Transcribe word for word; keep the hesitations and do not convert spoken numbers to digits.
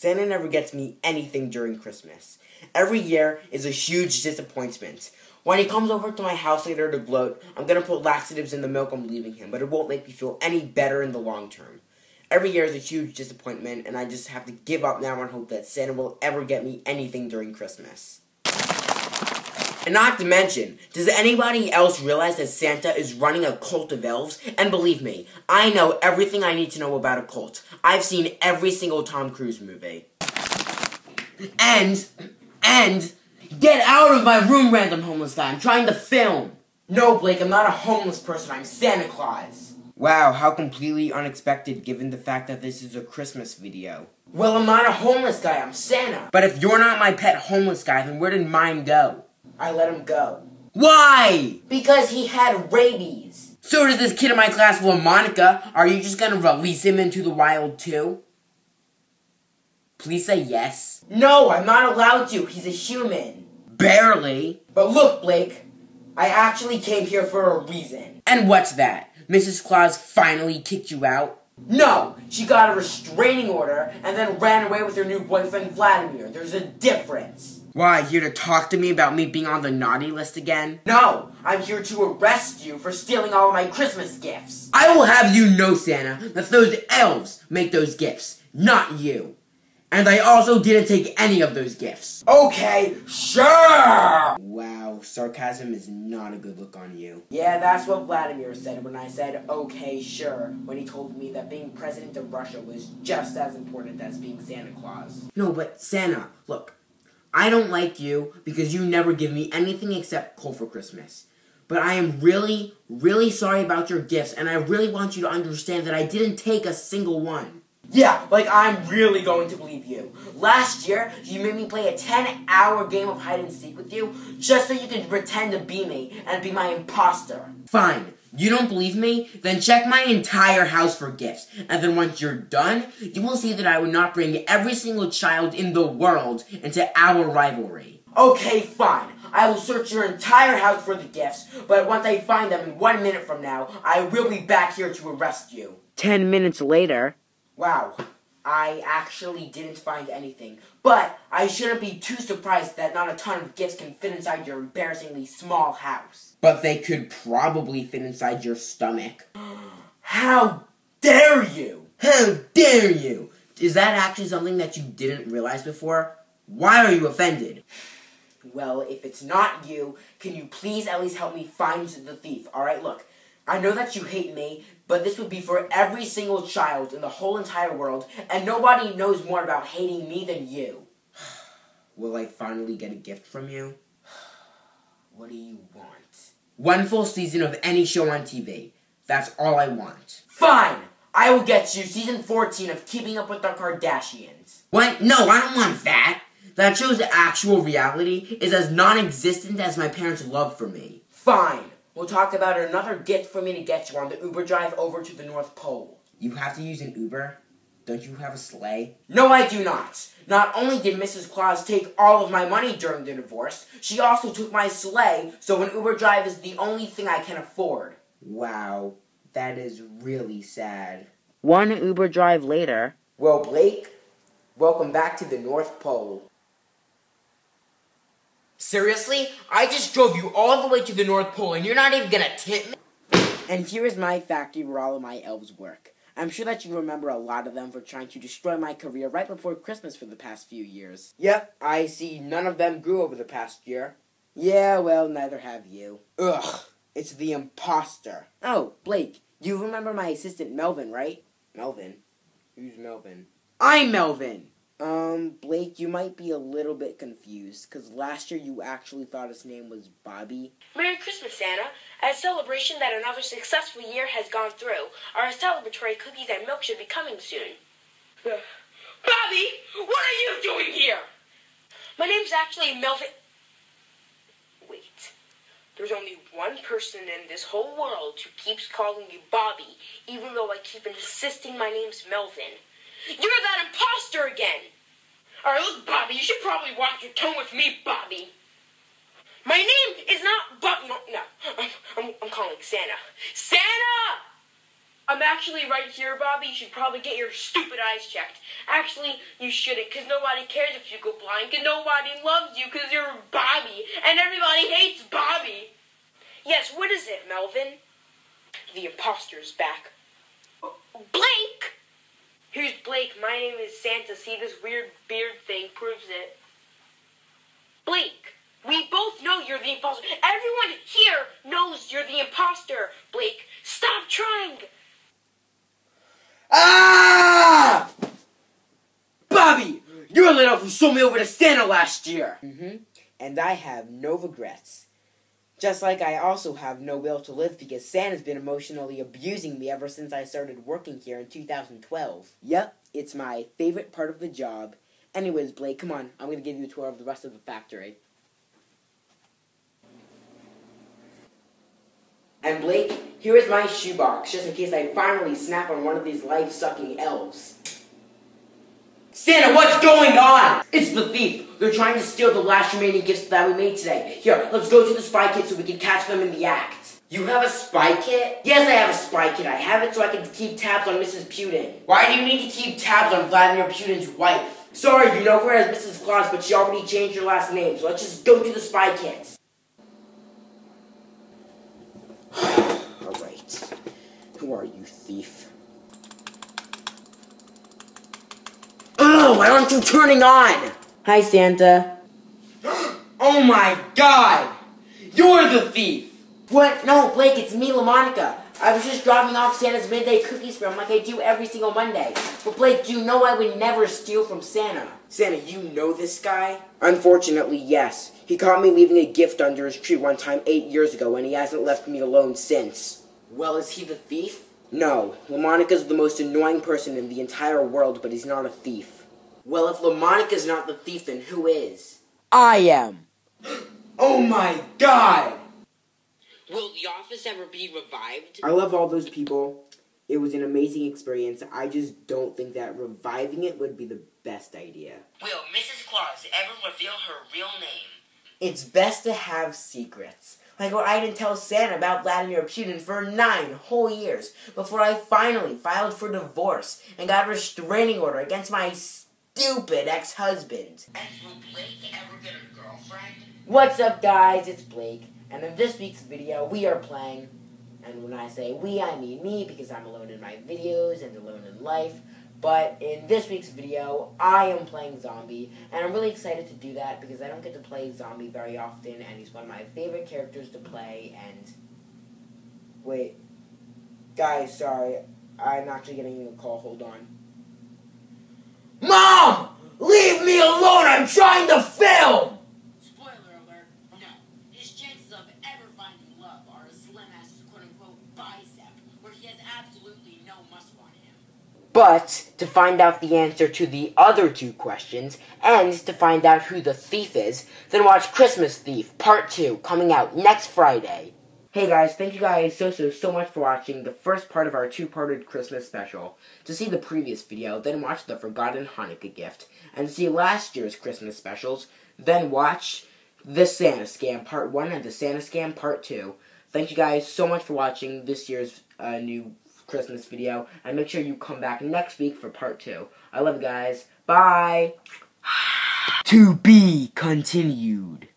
Santa never gets me anything during Christmas. Every year is a huge disappointment. When he comes over to my house later to gloat, I'm going to put laxatives in the milk I'm leaving him, but it won't make me feel any better in the long term. Every year is a huge disappointment, and I just have to give up now and hope that Santa will ever get me anything during Christmas. And not to mention, does anybody else realize that Santa is running a cult of elves? And believe me, I know everything I need to know about a cult. I've seen every single Tom Cruise movie. And, and, get out of my room, random homeless guy. I'm trying to film. No, Blake, I'm not a homeless person. I'm Santa Claus. Wow, how completely unexpected given the fact that this is a Christmas video. Well, I'm not a homeless guy, I'm Santa. But if you're not my pet homeless guy, then where did mine go? I let him go. Why? Because he had rabies. So does this kid in my class, Monica. Are you just gonna release him into the wild too? Please say yes. No, I'm not allowed to. He's a human. Barely. But look, Blake, I actually came here for a reason. And what's that? Missus Claus finally kicked you out? No! She got a restraining order and then ran away with her new boyfriend, Vladimir. There's a difference. Why, here to talk to me about me being on the naughty list again? No! I'm here to arrest you for stealing all of my Christmas gifts. I will have you know, Santa, that those elves make those gifts, not you. And I also didn't take any of those gifts. Okay, sure! Wow, sarcasm is not a good look on you. Yeah, that's what Vladimir said when I said, okay, sure, when he told me that being president of Russia was just as important as being Santa Claus. No, but Santa, look, I don't like you because you never give me anything except coal for Christmas. But I am really, really sorry about your gifts, and I really want you to understand that I didn't take a single one. Yeah, like, I'm really going to believe you. Last year, you made me play a ten-hour game of hide-and-seek with you just so you could pretend to be me and be my imposter. Fine. You don't believe me? Then check my entire house for gifts. And then once you're done, you will see that I would not bring every single child in the world into our rivalry. Okay, fine. I will search your entire house for the gifts, but once I find them in one minute from now, I will be back here to arrest you. Ten minutes later... Wow, I actually didn't find anything, but I shouldn't be too surprised that not a ton of gifts can fit inside your embarrassingly small house. But they could probably fit inside your stomach. How dare you! How dare you! Is that actually something that you didn't realize before? Why are you offended? Well, if it's not you, can you please at least help me find the thief? Alright, look. I know that you hate me, but this would be for every single child in the whole entire world, and nobody knows more about hating me than you. Will I finally get a gift from you? What do you want? One full season of any show on T V. That's all I want. Fine! I will get you season fourteen of Keeping Up With The Kardashians. What? No, I don't want that! That show's actual reality is as non-existent as my parents' love for me. Fine! We'll talk about another gift for me to get you on the Uber drive over to the North Pole. You have to use an Uber? Don't you have a sleigh? No, I do not. Not only did Missus Claus take all of my money during the divorce, she also took my sleigh, so an Uber drive is the only thing I can afford. Wow, that is really sad. One Uber drive later... Well, Blake, welcome back to the North Pole. Seriously? I just drove you all the way to the North Pole and you're not even gonna tip me? And here is my factory where all of my elves work. I'm sure that you remember a lot of them for trying to destroy my career right before Christmas for the past few years. Yep, I see none of them grew over the past year. Yeah, well, neither have you. Ugh, it's the imposter. Oh, Blake, you remember my assistant Melvin, right? Melvin? Who's Melvin? I'm Melvin! Um, Blake, you might be a little bit confused, because last year you actually thought his name was Bobby. Merry Christmas, Santa. As a celebration that another successful year has gone through, our celebratory cookies and milk should be coming soon. Bobby, what are you doing here? My name's actually Melvin... Wait. There's only one person in this whole world who keeps calling you Bobby, even though I keep insisting my name's Melvin. You're that imposter again! Alright, look, Bobby, you should probably walk your tongue with me, Bobby. My name is not Bobby. No, no. I'm, I'm, I'm calling Santa. Santa! I'm actually right here, Bobby. You should probably get your stupid eyes checked. Actually, you shouldn't, because nobody cares if you go blind, because nobody loves you, because you're Bobby, and everybody hates Bobby. Yes, what is it, Melvin? The imposter's back. Blake! Here's Blake. My name is Santa. See, this weird beard thing proves it. Blake, we both know you're the imposter. Everyone here knows you're the imposter, Blake. Stop trying! Ah! Bobby, you're the little who sold me over to Santa last year. Mm-hmm. And I have no regrets. Just like I also have no will to live because Santa's been emotionally abusing me ever since I started working here in two thousand twelve. Yep, it's my favorite part of the job. Anyways, Blake, come on. I'm going to give you a tour of the rest of the factory. And Blake, here is my shoebox, just in case I finally snap on one of these life-sucking elves. Santa, what's going on? It's the thief. They're trying to steal the last remaining gifts that we made today. Here, let's go to the spy kit so we can catch them in the act. You have a spy kit? Yes, I have a spy kit. I have it so I can keep tabs on Missus Putin. Why do you need to keep tabs on Vladimir Putin's wife? Sorry, you know her as Missus Claus, but she already changed her last name, so let's just go to the spy kits. Alright. Who are you, thief? Why aren't you turning on? Hi, Santa. Oh my god! You're the thief! What? No, Blake, it's me, LaMonica. I was just dropping off Santa's midday cookies for him like I do every single Monday. But Blake, you know I would never steal from Santa. Santa, you know this guy? Unfortunately, yes. He caught me leaving a gift under his tree one time eight years ago, and he hasn't left me alone since. Well, is he the thief? No. LaMonica's the most annoying person in the entire world, but he's not a thief. Well, if LaMonica's not the thief, then who is? I am. Oh my god! Will the office ever be revived? I love all those people. It was an amazing experience. I just don't think that reviving it would be the best idea. Will Missus Claus ever reveal her real name? It's best to have secrets. Like what I didn't tell Santa about Vladimir Putin for nine whole years before I finally filed for divorce and got a restraining order against my stupid ex-husband. And will Blake ever get a girlfriend? What's up, guys? It's Blake, and in this week's video, we are playing, and when I say we, I mean me, because I'm alone in my videos and alone in life, but in this week's video, I am playing Zombie, and I'm really excited to do that because I don't get to play Zombie very often, and he's one of my favorite characters to play, and... Wait. Guys, sorry. I'm actually getting a call. Hold on. Mom! Leave me alone! I'm trying to film! Spoiler alert, no. His chances of ever finding love are a slim as his quote-unquote bicep, where he has absolutely no muscle on him. But, to find out the answer to the other two questions, and to find out who the thief is, then watch Christmas Thief Part two, coming out next Friday. Hey guys, thank you guys so so so much for watching the first part of our two-parted Christmas special. To see the previous video, then watch the Forgotten Hanukkah Gift, and see last year's Christmas specials, then watch The Santa Scam Part one and The Santa Scam Part two. Thank you guys so much for watching this year's uh, new Christmas video, and make sure you come back next week for Part two. I love you guys. Bye! To be continued.